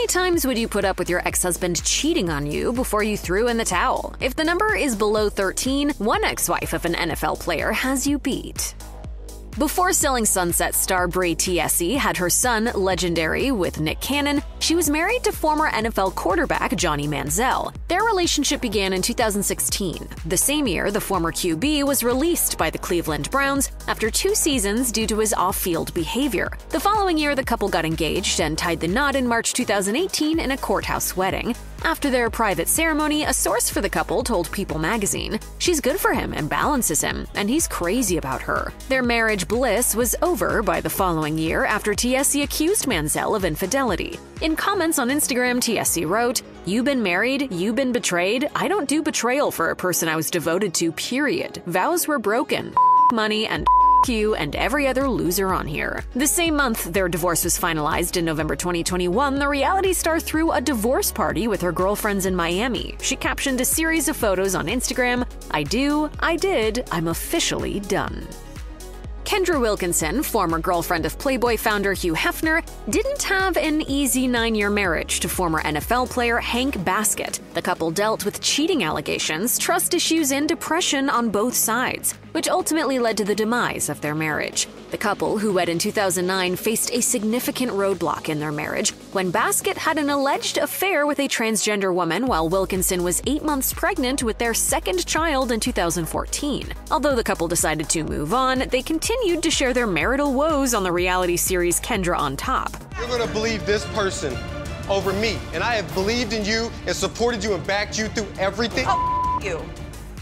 many times would you put up with your ex-husband cheating on you before you threw in the towel? If the number is below 13, one ex-wife of an NFL player has you beat. Before selling Sunset star Bray Tiese had her son, Legendary, with Nick Cannon, she was married to former NFL quarterback Johnny Manziel. Their relationship began in 2016. The same year, the former QB was released by the Cleveland Browns after 2 seasons due to his off-field behavior. The following year, the couple got engaged and tied the knot in March 2018 in a courthouse wedding. After their private ceremony, a source for the couple told People magazine, "She's good for him and balances him, and he's crazy about her." Their marriage bliss was over by the following year after Tiese accused Manziel of infidelity. In comments on Instagram, Tiese wrote, "You've been married, you've been betrayed. I don't do betrayal for a person I was devoted to, period. Vows were broken. Money and you and every other loser on here." The same month their divorce was finalized in November 2021, the reality star threw a divorce party with her girlfriends in Miami. She captioned a series of photos on Instagram, "I do, I did, I'm officially done." Kendra Wilkinson, former girlfriend of Playboy founder Hugh Hefner, didn't have an easy 9-year marriage to former NFL player Hank Baskett. The couple dealt with cheating allegations, trust issues, and depression on both sides, which ultimately led to the demise of their marriage. The couple, who wed in 2009, faced a significant roadblock in their marriage when Baskett had an alleged affair with a transgender woman while Wilkinson was 8 months pregnant with their second child in 2014. Although the couple decided to move on, they continued to share their marital woes on the reality series Kendra on Top. "You're gonna believe this person over me, and I have believed in you and supported you and backed you through everything." "Oh, you."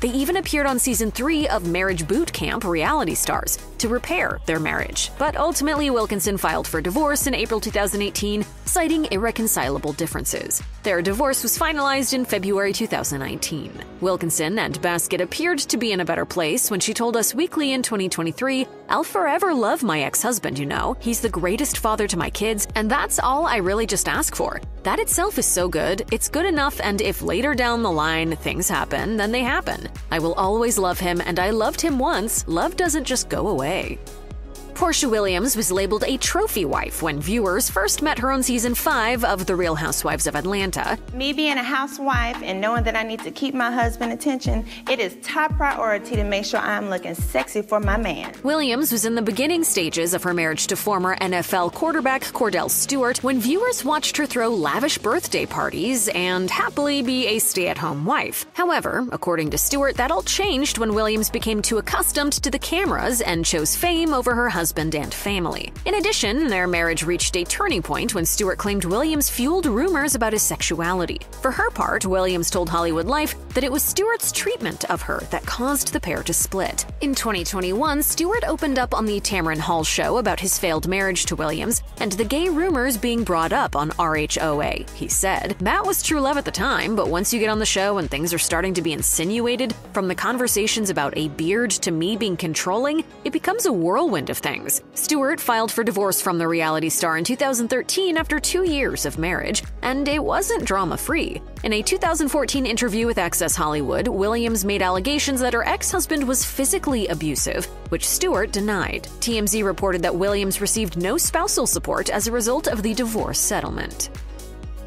They even appeared on season 3 of Marriage Boot Camp Reality Stars to repair their marriage. But ultimately, Wilkinson filed for divorce in April 2018, citing irreconcilable differences. Their divorce was finalized in February 2019. Wilkinson and Baskett appeared to be in a better place when she told Us Weekly in 2023, "I'll forever love my ex-husband, you know. He's the greatest father to my kids, and that's all I really just ask for. That itself is so good. It's good enough, and if later down the line things happen, then they happen. I will always love him, and I loved him once. Love doesn't just go away." Portia Williams was labeled a trophy wife when viewers first met her on season 5 of The Real Housewives of Atlanta. "Me being a housewife and knowing that I need to keep my husband's attention, it is top priority to make sure I'm looking sexy for my man." Williams was in the beginning stages of her marriage to former NFL quarterback Cordell Stewart when viewers watched her throw lavish birthday parties and happily be a stay-at-home wife. However, according to Stewart, that all changed when Williams became too accustomed to the cameras and chose fame over her husband and family. In addition, their marriage reached a turning point when Stewart claimed Williams fueled rumors about his sexuality. For her part, Williams told Hollywood Life that it was Stewart's treatment of her that caused the pair to split. In 2021, Stewart opened up on The Tamron Hall Show about his failed marriage to Williams and the gay rumors being brought up on RHOA. He said, "That was true love at the time, but once you get on the show and things are starting to be insinuated, from the conversations about a beard to me being controlling, it becomes a whirlwind of things." Stewart filed for divorce from the reality star in 2013 after 2 years of marriage, and it wasn't drama-free. In a 2014 interview with Access Hollywood, Williams made allegations that her ex-husband was physically abusive, which Stewart denied. TMZ reported that Williams received no spousal support as a result of the divorce settlement.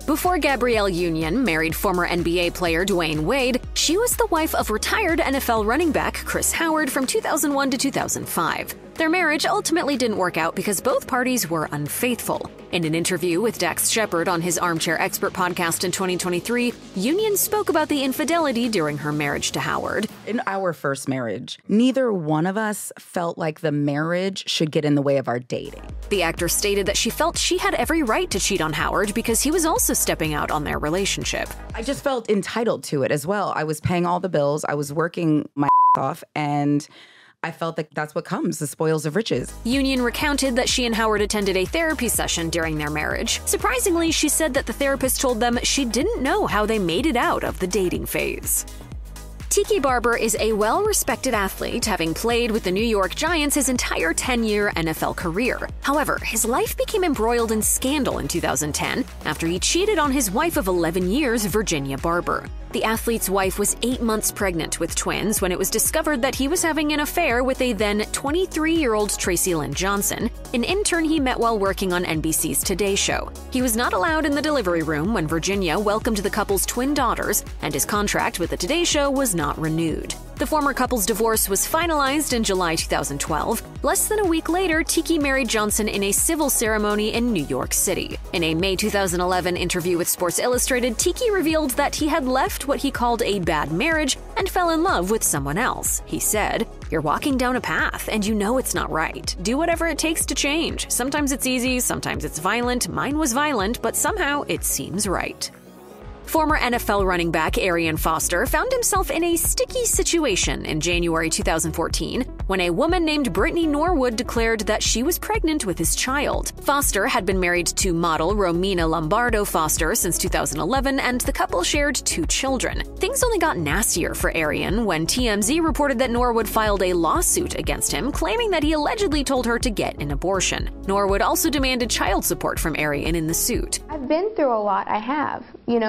Before Gabrielle Union married former NBA player Dwayne Wade, she was the wife of retired NFL running back Chris Howard from 2001 to 2005. Their marriage ultimately didn't work out because both parties were unfaithful. In an interview with Dax Shepard on his Armchair Expert podcast in 2023, Union spoke about the infidelity during her marriage to Howard. "In our first marriage, neither one of us felt like the marriage should get in the way of our dating." The actor stated that she felt she had every right to cheat on Howard because he was also stepping out on their relationship. "I just felt entitled to it as well. I was paying all the bills. I was working my off, and I felt that that's what comes, the spoils of riches." Union recounted that she and Howard attended a therapy session during their marriage. Surprisingly, she said that the therapist told them she didn't know how they made it out of the dating phase. Tiki Barber is a well-respected athlete, having played with the New York Giants his entire 10-year NFL career. However, his life became embroiled in scandal in 2010 after he cheated on his wife of 11 years, Virginia Barber. The athlete's wife was 8 months pregnant with twins when it was discovered that he was having an affair with a then 23-year-old Tracy Lynn Johnson, an intern he met while working on NBC's Today Show. He was not allowed in the delivery room when Virginia welcomed the couple's twin daughters, and his contract with the Today Show was not renewed. The former couple's divorce was finalized in July 2012. Less than a week later, Tiki married Johnson in a civil ceremony in New York City. In a May 2011 interview with Sports Illustrated, Tiki revealed that he had left what he called a bad marriage and fell in love with someone else. He said, "You're walking down a path and you know it's not right. Do whatever it takes to change. Sometimes it's easy, sometimes it's violent. Mine was violent, but somehow it seems right." Former NFL running back Arian Foster found himself in a sticky situation in January 2014 when a woman named Brittany Norwood declared that she was pregnant with his child. Foster had been married to model Romina Lombardo Foster since 2011, and the couple shared 2 children. Things only got nastier for Arian when TMZ reported that Norwood filed a lawsuit against him, claiming that he allegedly told her to get an abortion. Norwood also demanded child support from Arian in the suit. "I've been through a lot, I have,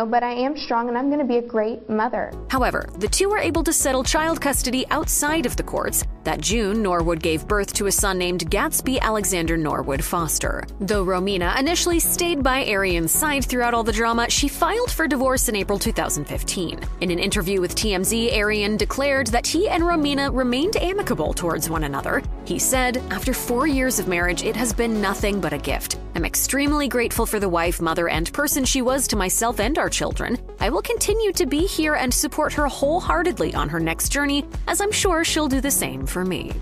but I am strong and I'm going to be a great mother." However, the two were able to settle child custody outside of the courts. That June, Norwood gave birth to a son named Gatsby Alexander Norwood Foster. Though Romina initially stayed by Arian's side throughout all the drama, she filed for divorce in April 2015. In an interview with TMZ, Arian declared that he and Romina remained amicable towards one another. He said, "After 4 years of marriage, it has been nothing but a gift. I'm extremely grateful for the wife, mother, and person she was to myself and our children. I will continue to be here and support her wholeheartedly on her next journey, as I'm sure she'll do the same for me."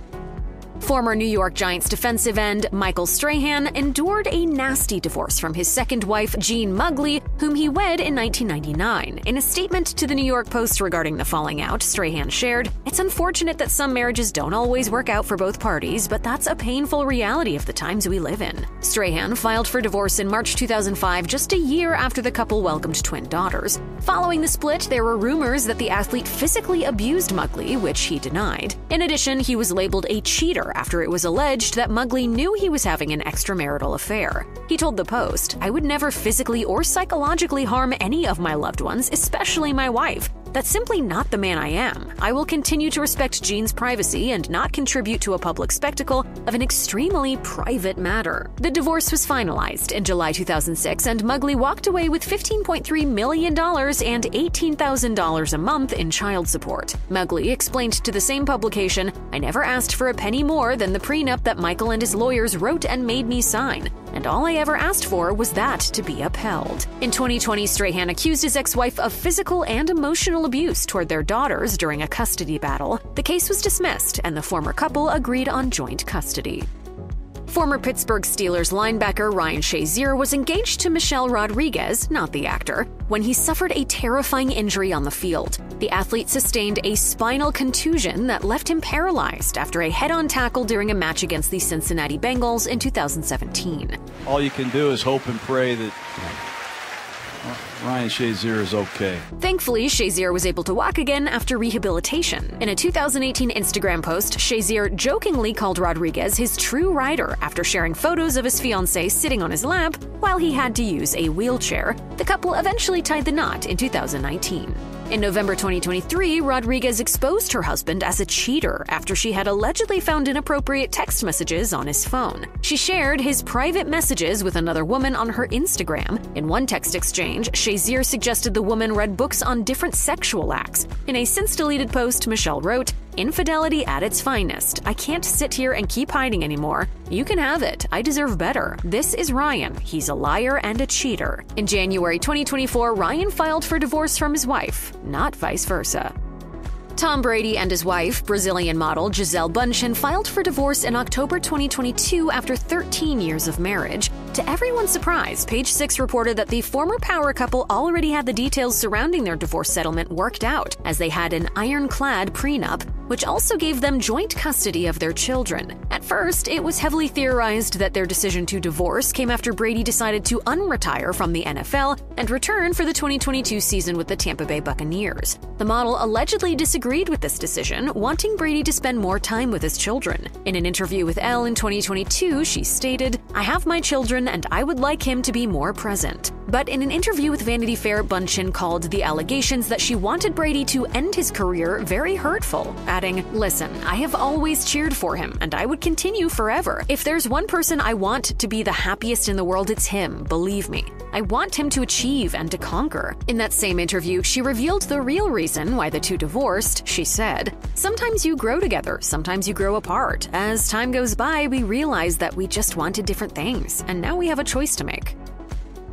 Former New York Giants defensive end Michael Strahan endured a nasty divorce from his second wife, Jean Mugley, whom he wed in 1999. In a statement to the New York Post regarding the falling out, Strahan shared, "It's unfortunate that some marriages don't always work out for both parties, but that's a painful reality of the times we live in." Strahan filed for divorce in March 2005, just a year after the couple welcomed twin daughters. Following the split, there were rumors that the athlete physically abused Mugley, which he denied. In addition, he was labeled a cheater after it was alleged that Mugley knew he was having an extramarital affair. He told The Post, "I would never physically or psychologically harm any of my loved ones, especially my wife. That's simply not the man I am. I will continue to respect Jean's privacy and not contribute to a public spectacle of an extremely private matter." The divorce was finalized in July 2006, and Mugley walked away with $15.3 million and $18,000 a month in child support. Mugley explained to the same publication, "I never asked for a penny more than the prenup that Michael and his lawyers wrote and made me sign. And all I ever asked for was that to be upheld." In 2020, Strahan accused his ex-wife of physical and emotional abuse toward their daughters during a custody battle. The case was dismissed, and the former couple agreed on joint custody. Former Pittsburgh Steelers linebacker Ryan Shazier was engaged to Michelle Rodriguez, not the actor, when he suffered a terrifying injury on the field. The athlete sustained a spinal contusion that left him paralyzed after a head-on tackle during a match against the Cincinnati Bengals in 2017. "All you can do is hope and pray that Ryan Shazier is okay." Thankfully, Shazier was able to walk again after rehabilitation. In a 2018 Instagram post, Shazier jokingly called Rodriguez his true rider after sharing photos of his fiancée sitting on his lap while he had to use a wheelchair. The couple eventually tied the knot in 2019. In November 2023, Rodriguez exposed her husband as a cheater after she had allegedly found inappropriate text messages on his phone. She shared his private messages with another woman on her Instagram. In one text exchange, Shazier suggested the woman read books on different sexual acts. In a since-deleted post, Michelle wrote, "Infidelity at its finest. I can't sit here and keep hiding anymore. You can have it. I deserve better. This is Ryan. He's a liar and a cheater." In January 2024, Ryan filed for divorce from his wife, not vice versa. Tom Brady and his wife, Brazilian model Gisele Bündchen, filed for divorce in October 2022 after 13 years of marriage. To everyone's surprise, Page Six reported that the former power couple already had the details surrounding their divorce settlement worked out, as they had an ironclad prenup, which also gave them joint custody of their children. At first, it was heavily theorized that their decision to divorce came after Brady decided to unretire from the NFL and return for the 2022 season with the Tampa Bay Buccaneers. The model allegedly disagreed with this decision, wanting Brady to spend more time with his children. In an interview with Elle in 2022, she stated, "I have my children and I would like him to be more present." But in an interview with Vanity Fair, Bündchen called the allegations that she wanted Brady to end his career very hurtful, adding, "Listen, I have always cheered for him, and I would continue forever. If there's one person I want to be the happiest in the world, it's him, believe me. I want him to achieve and to conquer." In that same interview, she revealed the real reason why the two divorced. She said, "Sometimes you grow together, sometimes you grow apart. As time goes by, we realize that we just wanted different things, and now we have a choice to make."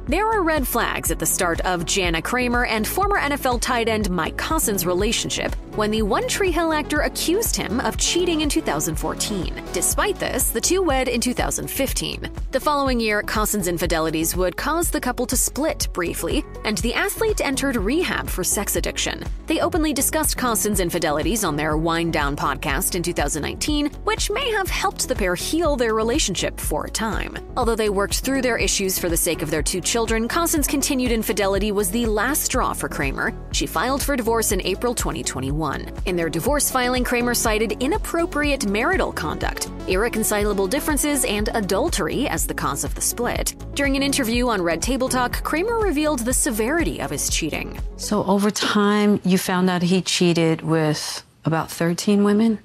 There are red flags at the start of Jana Kramer and former NFL tight end Mike Caussin's relationship when the One Tree Hill actor accused him of cheating in 2014. Despite this, the two wed in 2015. The following year, Caussin's infidelities would cause the couple to split briefly, and the athlete entered rehab for sex addiction. They openly discussed Caussin's infidelities on their Wind Down podcast in 2019, which may have helped the pair heal their relationship for a time. Although they worked through their issues for the sake of their two children, Caussin's continued infidelity was the last straw for Kramer. She filed for divorce in April 2021. In their divorce filing, Kramer cited inappropriate marital conduct, irreconcilable differences, and adultery as the cause of the split. During an interview on Red Table Talk, Kramer revealed the severity of his cheating. So over time, you found out he cheated with about 13 women?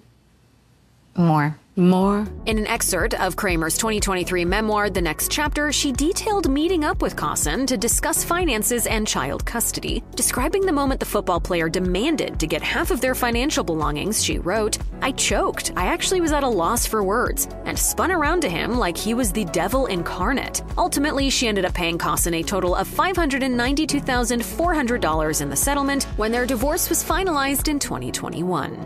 More. In an excerpt of Kramer's 2023 memoir, The Next Chapter, she detailed meeting up with Caussin to discuss finances and child custody. Describing the moment the football player demanded to get half of their financial belongings, she wrote, "I choked. I actually was at a loss for words and spun around to him like he was the devil incarnate." Ultimately, she ended up paying Caussin a total of $592,400 in the settlement when their divorce was finalized in 2021.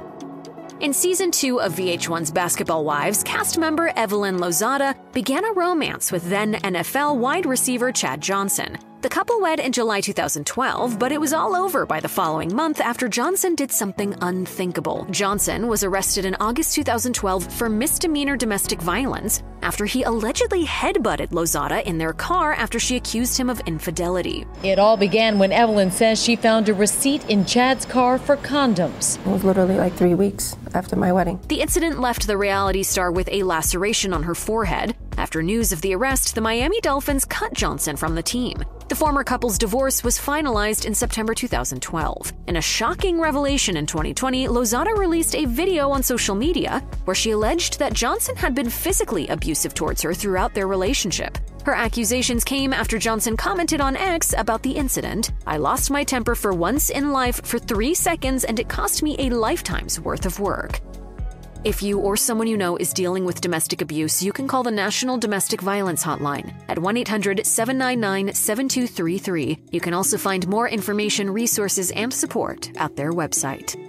In Season 2 of VH1's Basketball Wives, cast member Evelyn Lozada began a romance with then-NFL wide receiver Chad Johnson. The couple wed in July 2012, but it was all over by the following month after Johnson did something unthinkable. Johnson was arrested in August 2012 for misdemeanor domestic violence after he allegedly headbutted Lozada in their car after she accused him of infidelity. It all began when Evelyn says she found a receipt in Chad's car for condoms. It was literally like 3 weeks after my wedding. The incident left the reality star with a laceration on her forehead. After news of the arrest, the Miami Dolphins cut Johnson from the team. The former couple's divorce was finalized in September 2012. In a shocking revelation in 2020, Lozada released a video on social media where she alleged that Johnson had been physically abusive towards her throughout their relationship. Her accusations came after Johnson commented on X about the incident. "I lost my temper for once in life for 3 seconds, and it cost me a lifetime's worth of work." If you or someone you know is dealing with domestic abuse, you can call the National Domestic Violence Hotline at 1-800-799-7233. You can also find more information, resources, and support at their website.